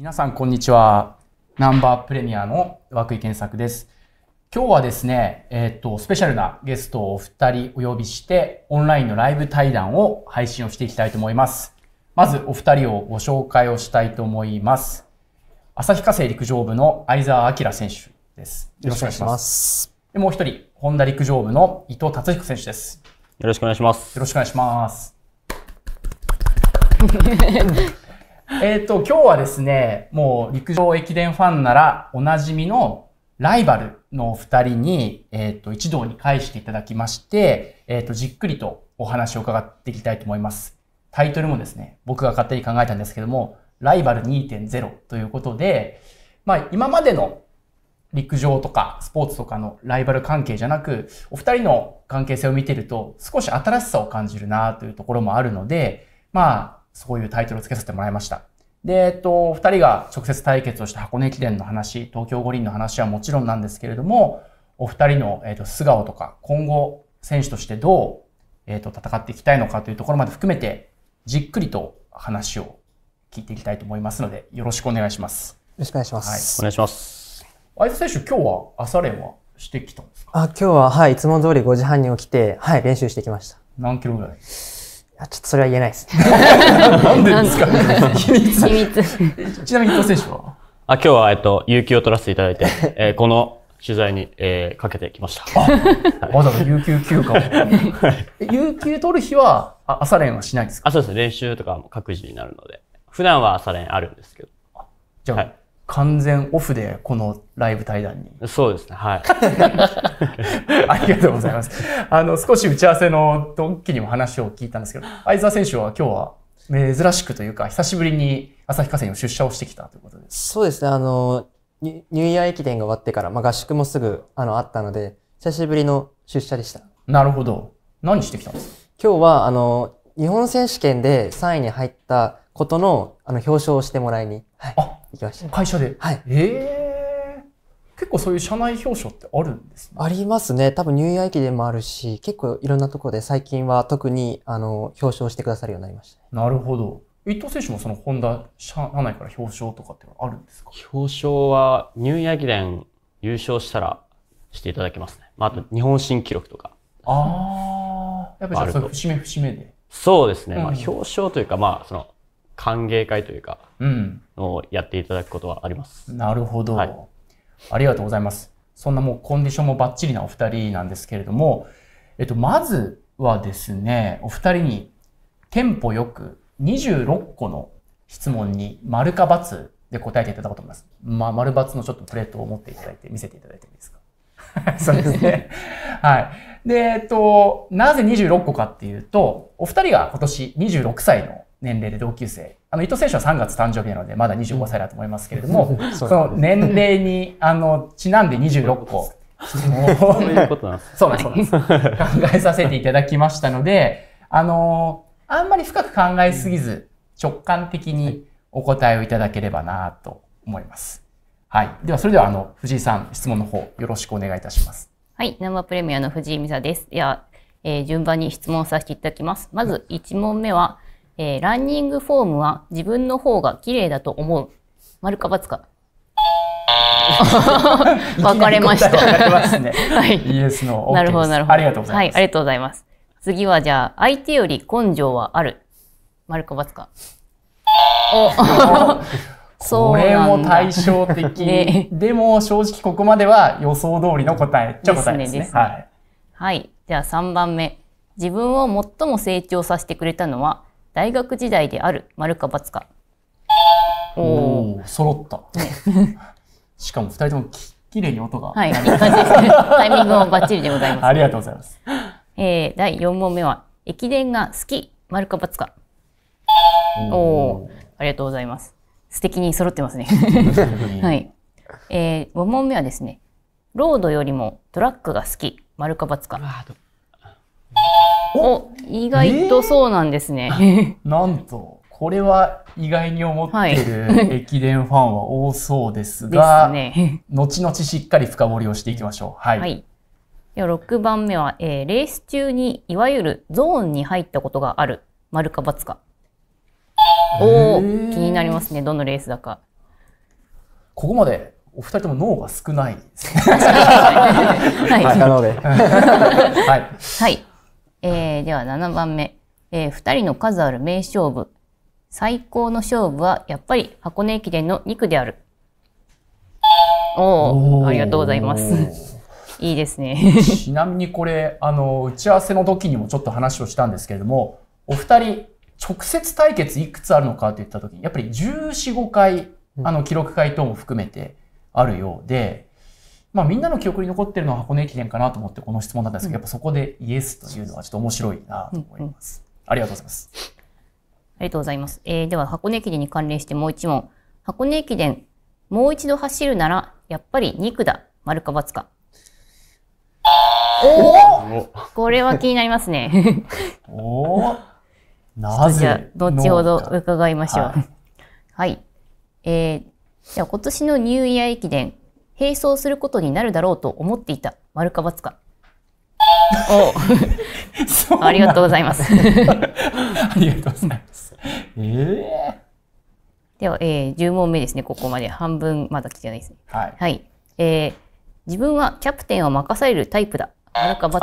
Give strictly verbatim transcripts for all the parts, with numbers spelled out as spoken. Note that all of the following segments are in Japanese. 皆さんこんにちは。ナンバープレミアの涌井健作です。今日はですね、えっと、スペシャルなゲストをお二人お呼びして、オンラインのライブ対談を配信をしていきたいと思います。まずお二人をご紹介をしたいと思います。旭化成陸上部の相澤晃選手です。よろしくお願いします。でもう一人、ホンダ陸上部の伊藤達彦選手です。よろしくお願いします。よろしくお願いします。えっと、今日はですね、もう陸上駅伝ファンならおなじみのライバルのお二人に、えっと、一堂に会していただきまして、えっと、じっくりとお話を伺っていきたいと思います。タイトルもですね、僕が勝手に考えたんですけども、ライバル にてんゼロ ということで、まあ、今までの陸上とかスポーツとかのライバル関係じゃなく、お二人の関係性を見てると少し新しさを感じるなというところもあるので、まあ、そういうタイトルをつけさせてもらいました。で、えっと、二人が直接対決をした箱根駅伝の話、東京五輪の話はもちろんなんですけれども、お二人の、えっと、素顔とか、今後、選手としてどう、えっと、戦っていきたいのかというところまで含めて、じっくりと話を聞いていきたいと思いますので、よろしくお願いします。よろしくお願いします。はい、お願いします。相澤選手、今日は朝練はしてきたんですか？あ、今日は、はい、いつも通りごじはんに起きて、はい、練習してきました。何キロぐらい？あ、ちょっとそれは言えないですね。なんでですか？秘密。ちなみに伊藤選手は？あ、今日はえっと有給を取らせていただいて、えー、この取材に、えー、かけてきました。わざわざ有給休暇を。有給取る日はあ朝練はしないんですか？あ、そうですね。練習とかも各自になるので、普段は朝練あるんですけど。じゃあ、はい、完全オフでこのライブ対談に。そうですね。はい。ありがとうございます。あの、少し打ち合わせのドッキリも話を聞いたんですけど、相澤選手は今日は珍しくというか、久しぶりに旭化成に出社をしてきたということです。そうですね。あの、ニューイヤー駅伝が終わってから、まあ、合宿もすぐあのあったので、久しぶりの出社でした。なるほど。何してきたんですか？今日は、あの、日本選手権でさんいに入ったことの、あの、表彰をしてもらいに。はい。あ、行きました。会社で。はい。ええー。結構そういう社内表彰ってあるんですね。ありますね。多分ニューイヤー駅伝もあるし、結構いろんなところで最近は特にあの表彰してくださるようになりました。なるほど。伊藤選手もそのホンダ社内から表彰とかってあるんですか？表彰はニューイヤー駅伝優勝したらしていただきますね。まあ、あと日本新記録とか。ああ。やっぱりそういう節目節目で。そうですね。うん、まあ表彰というか、まあその。歓迎会というか、うん、をやっていただくことはあります。なるほど。はい、ありがとうございます。そんなもうコンディションもバッチリなお二人なんですけれども、えっと、まずはですね、お二人にテンポよくにじゅうろっこの質問に丸か×で答えていただこうと思います。まあ、丸×のちょっとプレートを持っていただいて、見せていただいてもいいですか？そうですね。はい。で、えっと、なぜにじゅうろっこかっていうと、お二人が今年にじゅうろくさいの年齢で同級生。あの、伊藤選手はさんがつ誕生日なので、まだにじゅうごさいだと思いますけれども、うん、その年齢に、あの、ちなんでにじゅうろっこ。そういうことなんです。そうなんです。考えさせていただきましたので、あの、あんまり深く考えすぎず、直感的にお答えをいただければなと思います。はい。では、それでは、あの、藤井さん、質問の方、よろしくお願いいたします。はい。ナンバープレミアの藤井美沙です。いや、えー、順番に質問させていただきます。まず、いち問目は、えー、ランニングフォームは自分の方が綺麗だと思う。丸か×か。分かれました。分かれますね。はい。イエスのオーケーです。なるほど、なるほど。ありがとうございます。はい、ありがとうございます。次はじゃあ、相手より根性はある。丸か×か。おこれも対照的。ね、でも、正直ここまでは予想通りの答え。ちょっと答えですね。ですね、はい。はい。じゃあさんばんめ。自分を最も成長させてくれたのは、大学時代である。丸か×か。おお、揃った。しかもふたりともき綺麗に音が。はい、いい感じですね。タイミングもバッチリでございます。ありがとうございます。えー、だいよん問目は駅伝が好き。丸か×か。おお、ありがとうございます。素敵に揃ってますね。はい。えー、ご問目はですね、ロードよりもトラックが好き。丸か×か。お、意外とそうなんですね。えー、なんと、これは意外に思っている駅伝ファンは多そうですが、ですね、後々しっかり深掘りをしていきましょう。はい。はい、ではろくばんめは、えー、レース中にいわゆるゾーンに入ったことがある。丸か×か。おお、気になりますね。どのレースだか。ここまでお二人とも脳が少ないですね。はい。えー、ではななばんめ。えー、ふたりの数ある名勝負。最高の勝負はやっぱり箱根駅伝のに区である。おお、ありがとうございます。いいですね。ちなみにこれ、あの、打ち合わせの時にもちょっと話をしたんですけれども、お二人、直接対決いくつあるのかって言った時に、やっぱりじゅうよん、じゅうごかい、あの、記録会等も含めてあるようで、まあ、みんなの記憶に残ってるのは箱根駅伝かなと思ってこの質問だったんですけど、うん、やっぱそこでイエスというのはちょっと面白いなと思います。うんうん、ありがとうございます。ありがとうございます。えー、では、箱根駅伝に関連してもう一問。箱根駅伝、もう一度走るなら、やっぱりに区だ、丸か×か。おお、これは気になりますね。おお、なぜ？後ほど伺いましょう。はい、はい。えー、じゃあ今年のニューイヤー駅伝、並走することになるだろうと思っていた、丸か×か。おお、ありがとうございます。ありがとうございます。ええー。では、えー、じゅうもんめですね。ここまで半分まだ来てないですね。はい。はい。えー、自分はキャプテンを任されるタイプだ。丸か×か。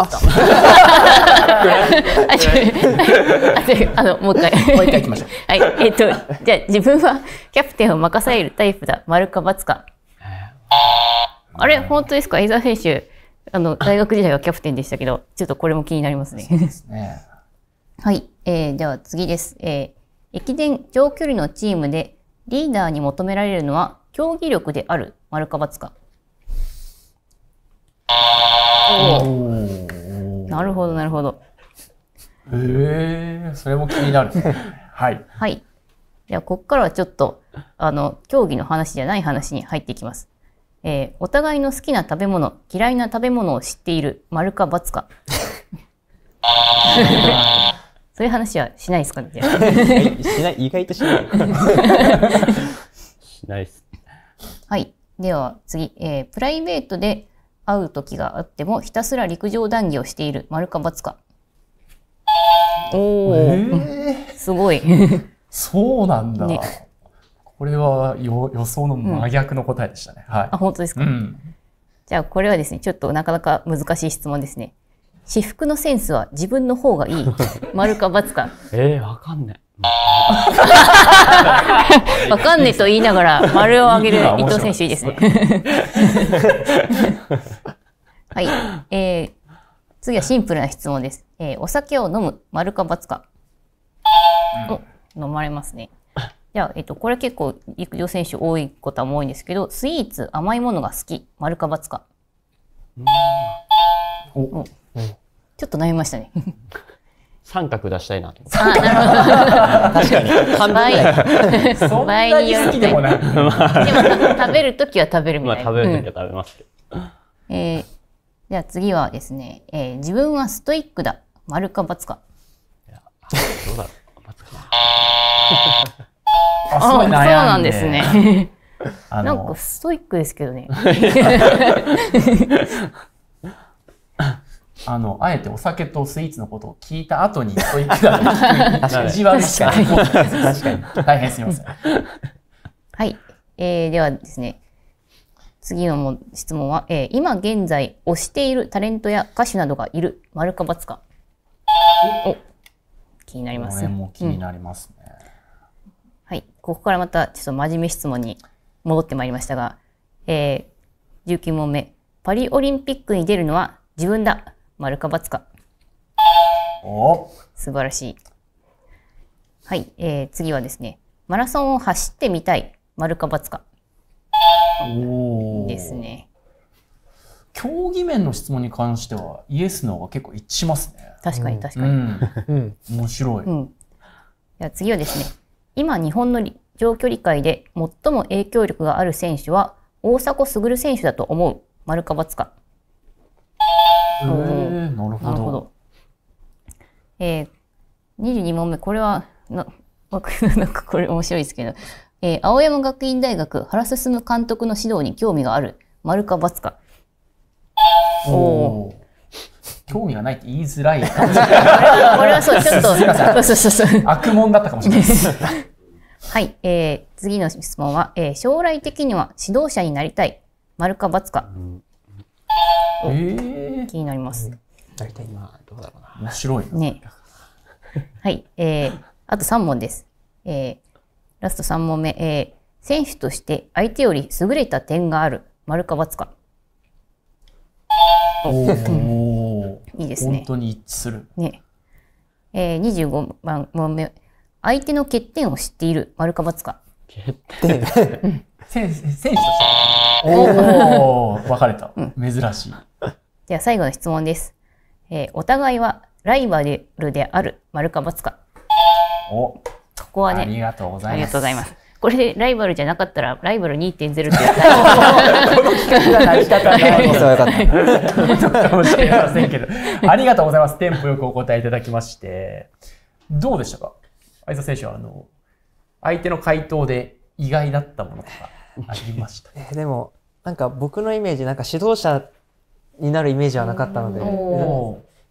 あの、もう一回。もう一回いきましょう。はい。えっと、じゃあ自分はキャプテンを任されるタイプだ。丸か×か。あれ、本当ですか？江澤選手、あの、大学時代はキャプテンでしたけど、ちょっとこれも気になりますね。そうですね。はい。えー、では次です。えー、駅伝長距離のチームでリーダーに求められるのは競技力である。丸か×か。なるほどなるほど。ええ、それも気になる。はい。はい。じゃあここからはちょっとあの競技の話じゃない話に入っていきます。えー、お互いの好きな食べ物、嫌いな食べ物を知っている。丸か×か。そういう話はしないですかね。しない、意外としない。しないです。はい。では次、えー、プライベートで会う時があってもひたすら陸上談義をしている。丸か×か。おお、えー、すごい。そうなんだ。ね、これはよ予想の真逆の答えでしたね。うん、はい。あ、本当ですか。うん、じゃあこれはですね、ちょっとなかなか難しい質問ですね。私服のセンスは自分の方がいい。丸か×か。ええー、わかんない。わかんねえと言いながら丸を上げる伊藤選手、いいですね。はい、えー、次はシンプルな質問です。えー、お酒を飲む。丸か×か。うん、お、飲まれますね。じゃあ、えっと、これ結構陸上選手多いことは多いんですけど、スイーツ、甘いものが好き。丸か×か。お、お、ちょっと悩みましたね。三角出したいなと。あ、なるほど。確かに。倍。倍による。でも食べるときは食べるみたいな。まあ食べるときは食べますけど。えー、じゃあ次はですね、えー、自分はストイックだ。丸か×か。いや、どうだろう。×か。あ、そうなんですね。なんかストイックですけどね。あの、あえてお酒とスイーツのことを聞いた後に、そういうことを一番しかない。確かに。大変すみません。はい。えー、ではですね、次のも質問は、えー、今現在推しているタレントや歌手などがいる。丸か×か。お、気になりますね。これも気になりますね。うん、はい。ここからまた、ちょっと真面目質問に戻ってまいりましたが、えー、じゅうきゅうもんめ。パリオリンピックに出るのは自分だ。丸か×か。お、素晴らしい。はい、えー、次はですね、マラソンを走ってみたい。丸か×か。おお。ですね。競技面の質問に関しては、イエスの方が結構一致しますね。確かに確かに。うん、うん、面白い。うん。じゃあ次はですね、今日本の長距離界で最も影響力がある選手は、大迫傑選手だと思う。丸か×か。なるほど。えー、にじゅうにもんめ、これはな、なんかこれ面白いですけど、えー、青山学院大学原進監督の指導に興味がある。丸か×か。おお。興味がないって言いづらいかもしれない。これはそう、ちょっと、そうそうそうそう。悪問だったかもしれないです。はい、えー、次の質問は、えー、将来的には指導者になりたい、丸か×か、うんえー、気になります。大体今どうだろうな。面白いね。はい、えー、あとさんもんです。えー、ラストさんもんめ、えー、選手として相手より優れた点がある、丸か×か。おいいですね。本当に一致する。ね。えー、にじゅうごばんもんめ、相手の欠点を知っている、丸か×か。欠点。選手として。おお、分かれた。珍しい。では最後の質問です。えー、お互いはライバルである、丸か×か。お、ここはね。ありがとうございます。ありがとうございます。これでライバルじゃなかったらライバル にてんゼロ っていうこの企画が成り立たないことかもしれませんけど、ありがとうございます。テンポよくお答えいただきまして、どうでしたか、相澤選手は。あの相手の回答で意外だったものとかありました？えでもなんか僕のイメージ、なんか指導者になるイメージはなかったので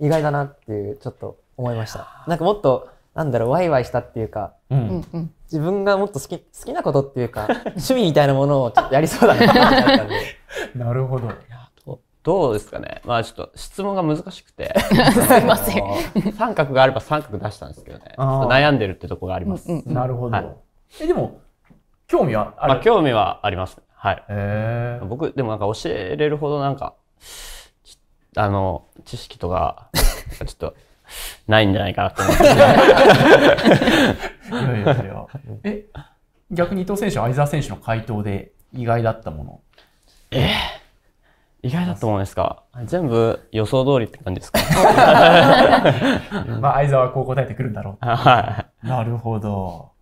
意外だなっていうちょっと思いました。なんかもっとなんだろう、ワイワイしたっていうか、うん、自分がもっと好き、好きなことっていうか、趣味みたいなものをちょっとやりそうだなって。なるほど。ど, どうですかね。まあちょっと質問が難しくて。すいません。三角があれば三角出したんですけどね。悩んでるってところがあります。うんうん、なるほど。はい、えでも、興味はある？まあ興味はあります。はい。へー。僕、でもなんか教えれるほどなんか、あの、知識とか、ちょっと、ないんじゃないかなと思って。いやいやいや。え、逆に伊藤選手、相澤選手の回答で意外だったもの。えー、意外だったものですか。全部予想通りって感じですか。まあ相澤はこう答えてくるんだろう。はい。なるほど。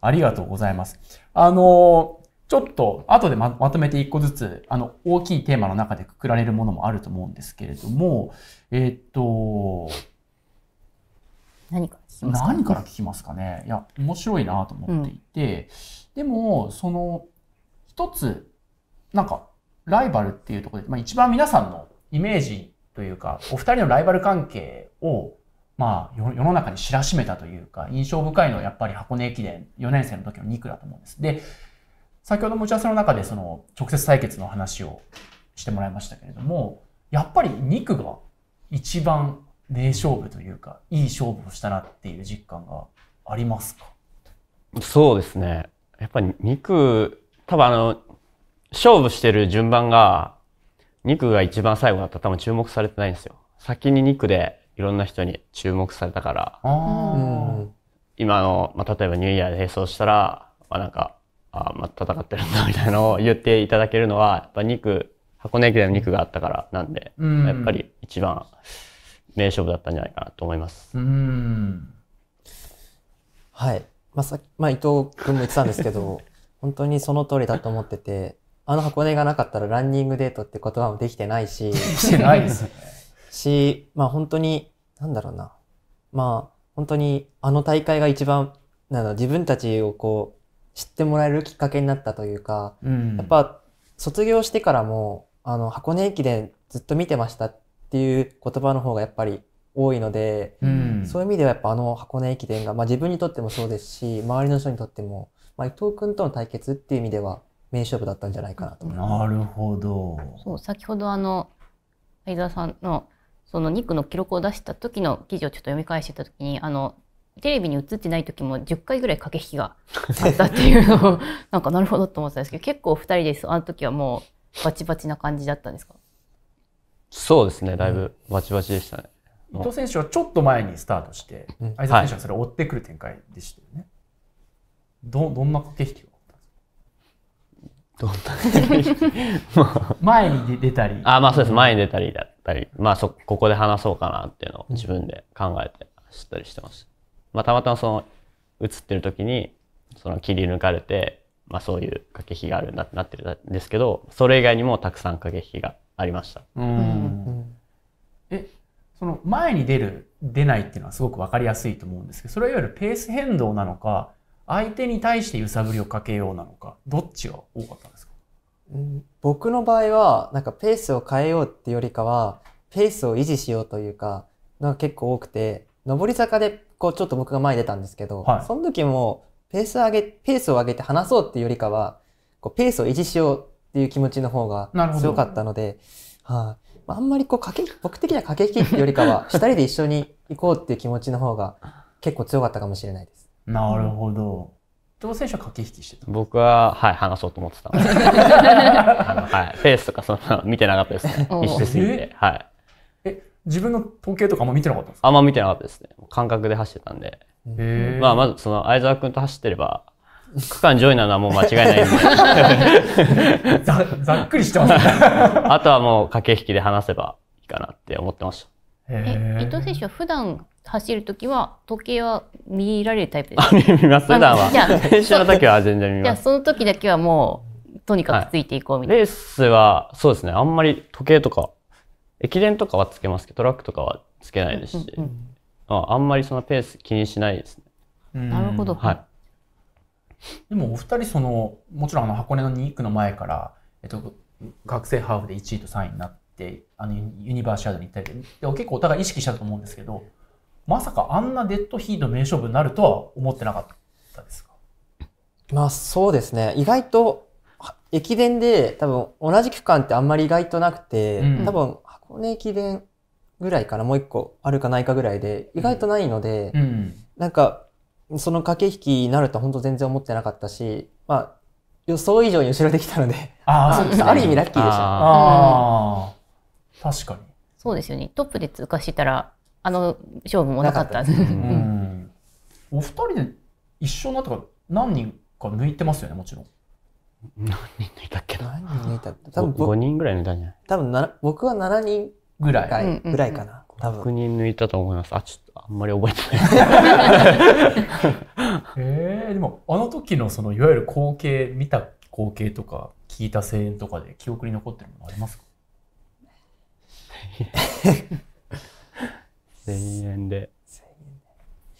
ありがとうございます。あのちょっと後で ま, まとめて一個ずつ、あの大きいテーマの中でくくられるものもあると思うんですけれども、えー、っと。何から聞きますかね。何から聞きますかね。いや、面白いなと思っていて、うん、でもその一つなんかライバルっていうところで、まあ、一番皆さんのイメージというか、お二人のライバル関係を、まあ、世の中に知らしめたというか、印象深いのはやっぱり箱根駅伝よねんせいの時のにくだと思うんです。で、先ほども打ち合わせの中でその直接対決の話をしてもらいましたけれども、やっぱりにくが一番名勝負というか、いい勝負をしたなっていう実感がありますか？そうですね。やっぱりに区、多分あの、勝負してる順番が、に区が一番最後だったら多分注目されてないんですよ。先にに区でいろんな人に注目されたから、うん、今の、まあ、例えばニューイヤーで並走したら、まあ、なんか、あまあ、戦ってるんだみたいなのを言っていただけるのは、やっぱに区、箱根駅伝のに区があったからなんで、うん、やっぱり一番、名勝負だったんじゃないかなと思います。うん。はい。まあ、さっき、まあ、伊藤君も言ってたんですけど、本当にその通りだと思ってて、あの箱根がなかったらランニングデートって言葉もできてないし、してないですね。し、まあ本当に、なんだろうな。まあ本当にあの大会が一番、なんだろう、自分たちをこう、知ってもらえるきっかけになったというか、うん、やっぱ卒業してからも、あの箱根駅伝ずっと見てましたって、っていう言葉の方がやっぱり多いので、うん、そういう意味ではやっぱあの箱根駅伝が、まあ、自分にとってもそうですし、周りの人にとっても、まあ、伊藤君との対決っていう意味では名勝負だったんじゃないかなと思います。なるほど。そう、先ほどあの相澤さんのそのに区の記録を出した時の記事をちょっと読み返してた時に、あのテレビに映ってない時もじゅっかいぐらい駆け引きがあったっていうのをなんかなるほどと思ってたんですけど、結構ふたりであの時はもうバチバチな感じだったんですか？そうですね、だいぶバチバチでしたね。伊藤選手はちょっと前にスタートして、うん、相澤選手はそれを追ってくる展開でしたよね。はい、ど, どんな駆け引きがあったんですか？どんな駆け引き前に出たり。あ、まあそうです、前に出たりだったり、まあそここで話そうかなっていうのを自分で考えて知ったりしてました。まあ、たまたまその映ってる時にその切り抜かれて、まあ、そういう駆け引きがあるなってなってるんですけど、それ以外にもたくさん駆け引きがありました。うん。え、その前に出る出ないっていうのはすごく分かりやすいと思うんですけど、それはいわゆるペース変動なのか、相手に対して揺さぶりをかけようなのか、どっちが多かったんですか？うん、僕の場合はなんかペースを変えようっていうよりかはペースを維持しようというかのが結構多くて、上り坂でこうちょっと僕が前に出たんですけど、はい、その時もペースを上げ、ペースを上げて話そうっていうよりかは、こうペースを維持しようっていう気持ちの方が強かったので、はい、あ。あんまりこう駆け、僕的には駆け引きってよりかは、二人で一緒に行こうっていう気持ちの方が結構強かったかもしれないです。なるほど。どう選手は駆け引きしてた？僕は、はい、話そうと思ってた。あのはい、ペースとかそんな見てなかったですね。一緒すぎて。はい。え、自分の統計とかあんま見てなかったんですか？あんま見てなかったですね。感覚で走ってたんで。まあ、まずその相澤君と走ってれば、区間上位なのはもう間違いないんで。ざ, ざっくりしてますね。あとはもう駆け引きで話せばいいかなって思ってました。え、伊藤選手は普段走るときは時計は見られるタイプですか？見ます、普段は。練習のときは全然見ます。じゃあその時だけはもうとにかくついていこうみたいな。はい、レースはそうですね、あんまり時計とか、駅伝とかはつけますけど、トラックとかはつけないですし、あんまりそのペース気にしないですね。なるほど。はい。でもお二人その、もちろんあの箱根のに区の前から、えっと、学生ハーフでいちいとさんいになってあのユニバーシアードに行ったりで結構お互い意識したと思うんですけど、まさかあんなデッドヒート名勝負になるとは思ってなかったですか？まあそうですね、意外と駅伝で多分同じ区間ってあんまり意外となくて、うん、多分箱根駅伝ぐらいかな、もういっこあるかないかぐらいで意外とないので、うんうん、なんかその駆け引きになると本当全然思ってなかったし、まあ、予想以上に後ろできたので、ある意味ラッキーでした。ああ、確かに。そうですよね。トップで通過したら、あの勝負もなかった。お二人で一緒になったから何人か抜いてますよね、もちろん。何人抜いたっけな。何人抜いた。多分ごにんぐらい抜いたんじゃない？多分僕はななにんぐらいぐらいかな。ろくにん抜いたと思います。あ、ちょっとあんまり覚えてない。ええ、でもあの時のそのいわゆる光景、見た光景とか聞いた声援とかで記憶に残ってるものありますか？声援で。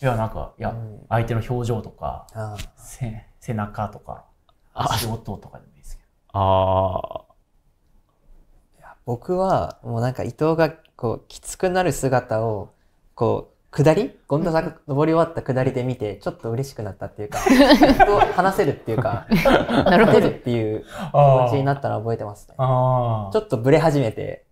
いやなんかいや、うん、相手の表情とか、背背中とか足音とかでもいいですけど。ああ。僕はもうなんか伊藤がこうきつくなる姿をこう下り権田さんが登り終わった下りで見てちょっと嬉しくなったっていうか、話せるっていうかなれるっていう気持ちになったのを覚えてますね。ちょっとブレ始めて、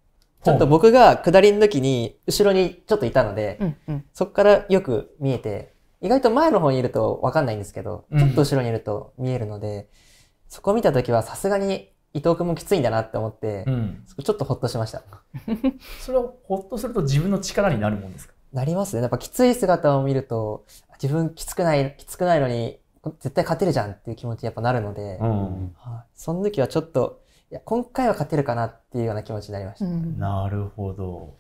ちょっと僕が下りの時に後ろにちょっといたので、うん、うん、そこからよく見えて、意外と前の方にいると分かんないんですけど、ちょっと後ろにいると見えるので、うん、そこを見た時はさすがに伊藤君もきついんだなって思って、うん、ちょっとほっとしました。それをほっとすると自分の力になるもんですか？なりますね。やっぱきつい姿を見ると、自分きつくない、きつくないのに絶対勝てるじゃんっていう気持ちにやっぱなるので、うん、はあ、その時はちょっと、いや、今回は勝てるかなっていうような気持ちになりました。うん、なるほど。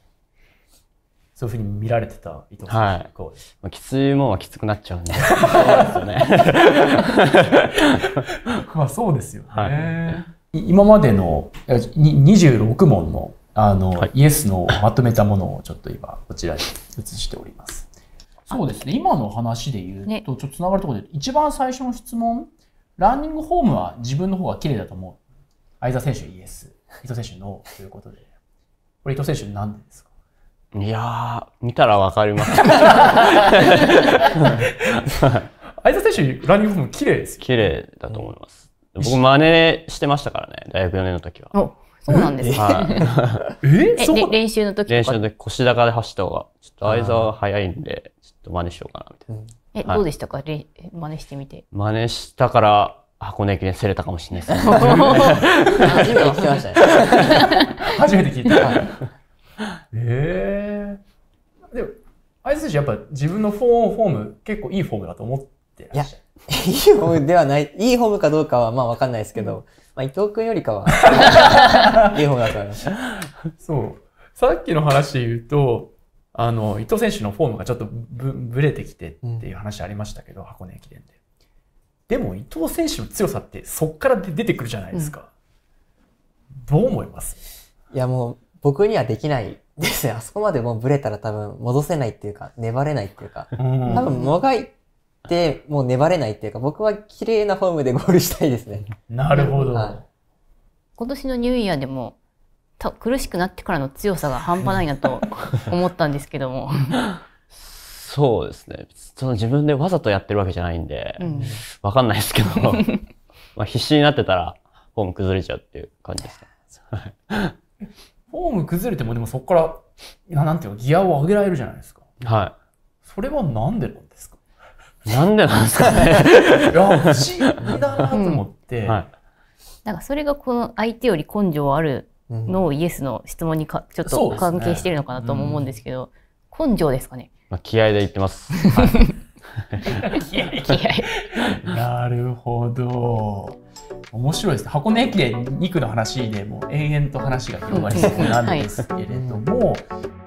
そういうふうに見られてた伊藤さん、はい、こうきついもんはきつくなっちゃうんで、そうですよね。まあそうですよね。はい、今までのにじゅうろく問の、あの、はい、イエスのまとめたものをちょっと今こちらに移しております。そうですね。今の話で言うと、ね、ちょっとつながるところで一番最初の質問、ランニングフォームは自分の方が綺麗だと思う。相澤選手イエス、伊藤選手ノーということで、これ伊藤選手なんでですか？いやー、見たらわかります。相澤選手ランニングフォーム綺麗です。綺麗だと思います。うん、僕真似してましたからね、大学よねんの時は。そうなんですか。え、そう、練習の時練習の時腰高で走った方が、ちょっと相澤早いんで、ちょっと真似しようかな、みたいな。え、どうでしたか真似してみて。真似したから、箱根駅伝競れたかもしれないですね。初めて聞きましたね。初めて聞いた。ええ。でも、相澤選手やっぱ自分のフォーム、結構いいフォームだと思ってらっしゃる。いいホームではない、いいホームかどうかはまあわかんないですけど、まあ伊藤君よりかは、いいホームだと思います。そう。さっきの話で言うと、あの、伊藤選手のフォームがちょっとぶ、ぶれてきてっていう話ありましたけど、うん、箱根駅伝で。でも伊藤選手の強さってそっから出てくるじゃないですか。うん、どう思います？いやもう僕にはできないですね。あそこまでもうぶれたら多分戻せないっていうか、粘れないっていうか、うん、多分もがい、で、もう粘れないっていうか、僕は綺麗なフォームでゴールしたいですね。なるほど。はい、今年のニューイヤーでも、た苦しくなってからの強さが半端ないなと思ったんですけども。そうですね。その自分でわざとやってるわけじゃないんで、うん、わかんないですけど、まあ必死になってたらフォーム崩れちゃうっていう感じですね。フォーム崩れてもでもそこからな、なんていうの、ギアを上げられるじゃないですか。はい。それはなんでなんですか。なんでなんですかね。いや不思議だなと思って。うん、はい。なんかそれがこの相手より根性あるのをイエスの質問にかちょっと関係してるのかなとも思うんですけど、うん、根性ですかね。まあ気合で言ってます。気合気合。なるほど。面白いですね。箱根駅伝に区の話でもう延々と話が広がりそうなんですけれども。はいはい